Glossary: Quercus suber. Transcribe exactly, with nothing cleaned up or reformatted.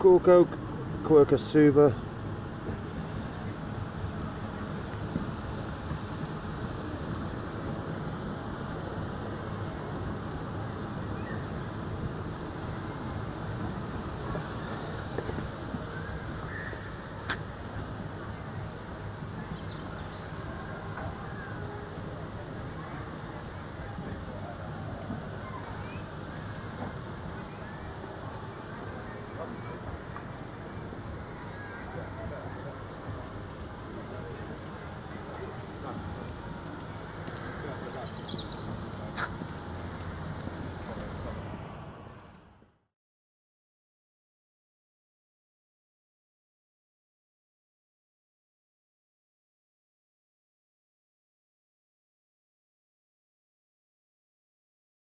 cork oak, Quercus suber.